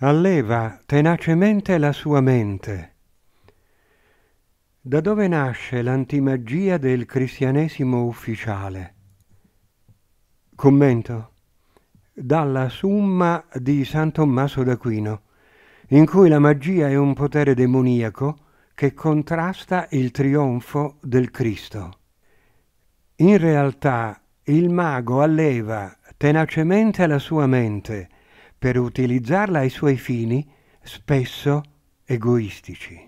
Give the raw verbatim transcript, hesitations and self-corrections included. alleva tenacemente la sua mente. Da dove nasce l'antimagia del cristianesimo ufficiale? Commento. Dalla Summa di San Tommaso d'Aquino, in cui la magia è un potere demoniaco che contrasta il trionfo del Cristo. In realtà il mago alleva tenacemente la sua mente per utilizzarla ai suoi fini spesso egoistici.